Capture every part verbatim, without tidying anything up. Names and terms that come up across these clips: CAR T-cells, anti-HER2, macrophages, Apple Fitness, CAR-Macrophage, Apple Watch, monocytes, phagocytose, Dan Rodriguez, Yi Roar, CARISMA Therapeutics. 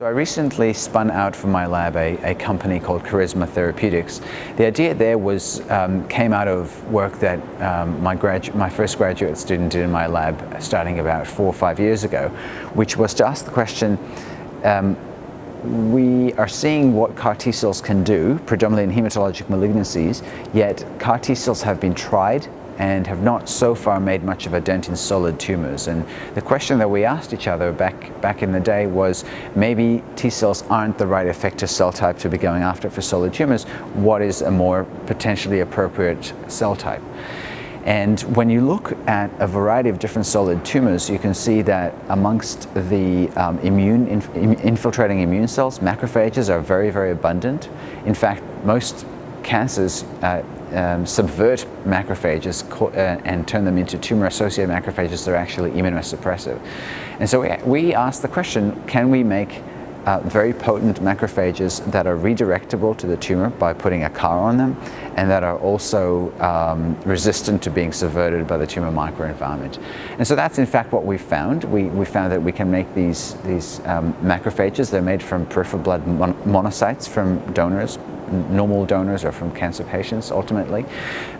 So I recently spun out from my lab a, a company called CARISMA Therapeutics. The idea there was um, came out of work that um, my, gradu my first graduate student did in my lab starting about four or five years ago, which was to ask the question, um, we are seeing what CAR T-cells can do, predominantly in hematologic malignancies, yet CAR T-cells have been tried and have not so far made much of a dent in solid tumors. And the question that we asked each other back, back in the day was, maybe T-cells aren't the right effector cell type to be going after for solid tumors. What is a more potentially appropriate cell type? And when you look at a variety of different solid tumors, you can see that amongst the um, immune inf infiltrating immune cells, macrophages are very, very abundant. In fact, most cancers uh, um, subvert macrophages uh, and turn them into tumor-associated macrophages that are actually immunosuppressive. And so we, we asked the question, can we make uh, very potent macrophages that are redirectable to the tumor by putting a CAR on them, and that are also um, resistant to being subverted by the tumor microenvironment? And so that's in fact what we found. We, we found that we can make these, these um, macrophages. They're made from peripheral blood mon monocytes from donors, normal donors or from cancer patients ultimately,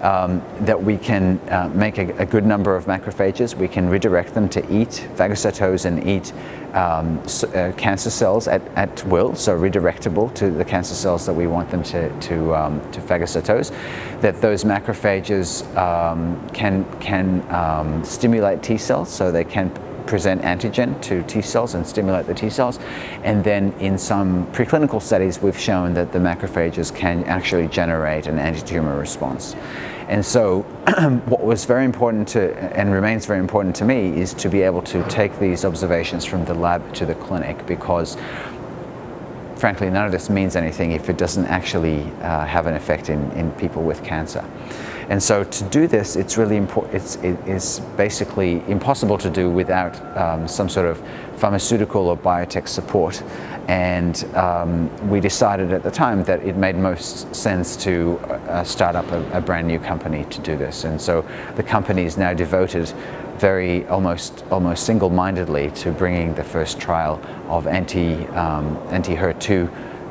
um, that we can uh, make a, a good number of macrophages. We can redirect them to eat, phagocytose and eat um, uh, cancer cells at, at will, so redirectable to the cancer cells that we want them to, to, um, to phagocytose, that those macrophages um, can, can um, stimulate T cells, so they can present antigen to T cells and stimulate the T cells. And then in some preclinical studies, we've shown that the macrophages can actually generate an anti-tumor response. And so what was very important to, and remains very important to me, is to be able to take these observations from the lab to the clinic, because frankly, none of this means anything if it doesn't actually uh, have an effect in, in people with cancer. And so to do this, it's really important, it's, it is basically impossible to do without um, some sort of pharmaceutical or biotech support. And um, we decided at the time that it made most sense to uh, start up a, a brand new company to do this. And so the company is now devoted very almost almost single-mindedly to bringing the first trial of anti, um, anti-H E R two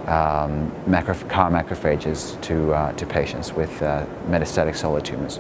um, macro, CAR macrophages to, uh, to patients with uh, metastatic solid tumors.